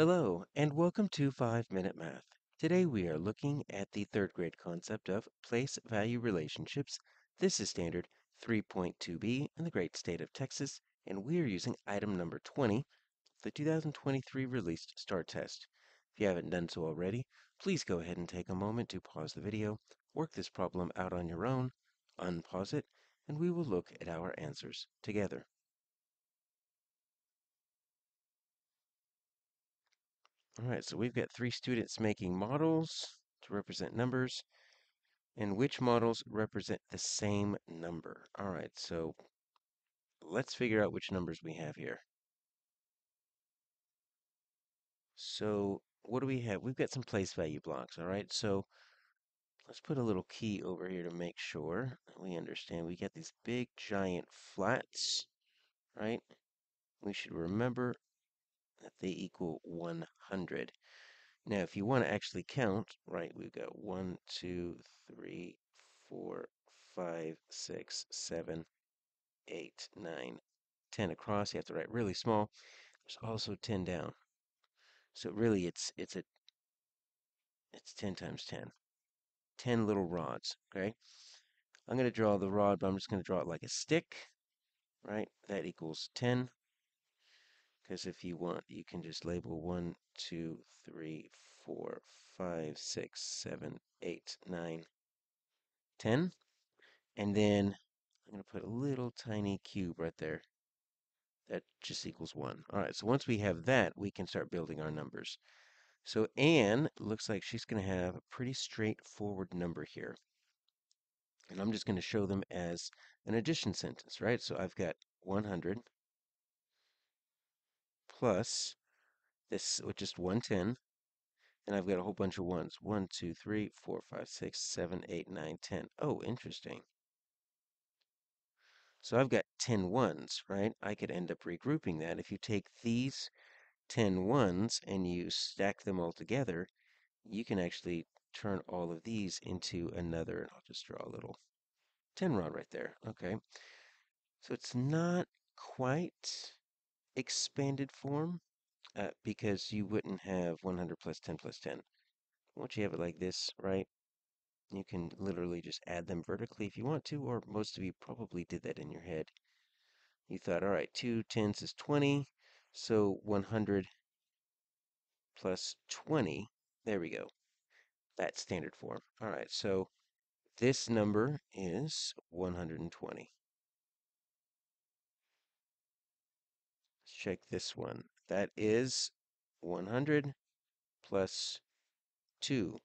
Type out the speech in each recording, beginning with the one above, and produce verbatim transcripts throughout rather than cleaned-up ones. Hello, and welcome to five Minute Math. Today we are looking at the third grade concept of place value relationships. This is standard three point two B in the great state of Texas, and we are using item number twenty, the two thousand twenty-three released STAAR test. If you haven't done so already, please go ahead and take a moment to pause the video, work this problem out on your own, unpause it, and we will look at our answers together. All right, so we've got three students making models to represent numbers, and which models represent the same number? All right, so let's figure out which numbers we have here. So what do we have? We've got some place value blocks, all right? So let's put a little key over here to make sure that we understand. We got these big, giant flats, right? We should remember that they equal one hundred. Now, if you want to actually count, right, we've got one, two, three, four, five, six, seven, eight, nine, ten across. You have to write really small. There's also ten down. So really, it's it's a it's ten times ten. ten little rods, okay? I'm going to draw the rod, but I'm just going to draw it like a stick, right? That equals ten. Because if you want, you can just label one, two, three, four, five, six, seven, eight, nine, ten. And then I'm going to put a little tiny cube right there. That just equals one. All right, so once we have that, we can start building our numbers. So Anne looks like she's going to have a pretty straightforward number here. And I'm just going to show them as an addition sentence, right? So I've got one hundred. Plus this, which is one hundred ten, and I've got a whole bunch of ones. one, two, three, four, five, six, seven, eight, nine, ten. Oh, interesting. So I've got ten ones, right? I could end up regrouping that. If you take these ten ones and you stack them all together, you can actually turn all of these into another, and I'll just draw a little ten rod right there. Okay. So it's not quite expanded form, uh, because you wouldn't have one hundred plus ten plus ten. Once you have it like this, right, you can literally just add them vertically if you want to, or most of you probably did that in your head. You thought, all right, two tens is twenty, so one hundred plus twenty, there we go. That's standard form. All right, so this number is one hundred twenty. Check this one. That is one hundred plus two.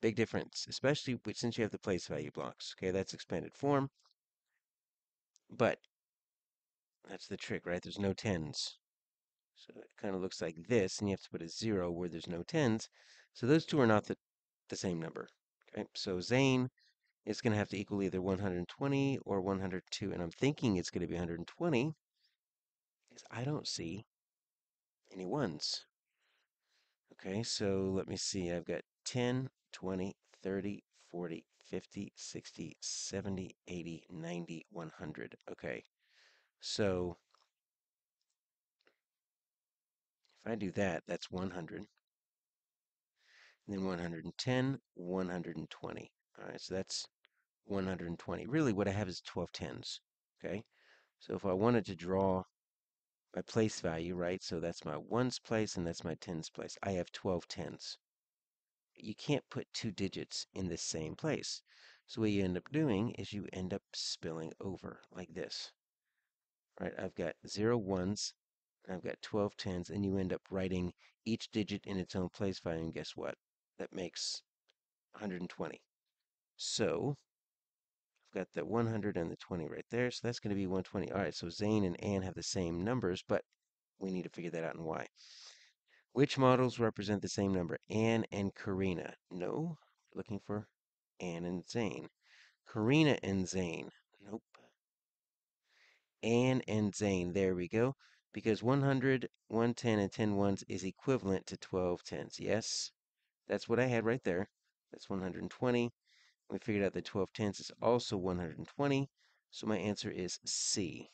Big difference, especially since you have the place value blocks. Okay, that's expanded form. But that's the trick, right? There's no tens. So it kind of looks like this, and you have to put a zero where there's no tens. So those two are not the, the same number. Okay, so Zane is going to have to equal either one hundred twenty or one hundred two, and I'm thinking it's going to be one hundred twenty. I don't see any ones. Okay, so let me see. I've got ten, twenty, thirty, forty, fifty, sixty, seventy, eighty, ninety, one hundred. Okay, so if I do that, that's one hundred. And then one hundred ten, one hundred twenty. All right, so that's one hundred twenty. Really, what I have is twelve tens. Okay, so if I wanted to draw my place value, right? So that's my ones place and that's my tens place. I have twelve tens. You can't put two digits in the same place. So what you end up doing is you end up spilling over like this, right? I've got zero ones, and I've got twelve tens, and you end up writing each digit in its own place value, and guess what? That makes one hundred twenty. So got the one hundred and the twenty right there, so that's going to be one hundred twenty. All right, so Zane and Anne have the same numbers, but we need to figure that out and why. Which models represent the same number? Anne and Karina. No, looking for Anne and Zane. Karina and Zane. Nope. Anne and Zane. There we go. Because one hundred, one hundred ten, and ten ones is equivalent to twelve tens. Yes, that's what I had right there. That's one hundred twenty. We figured out that twelve tenths is also one hundred twenty, so my answer is C.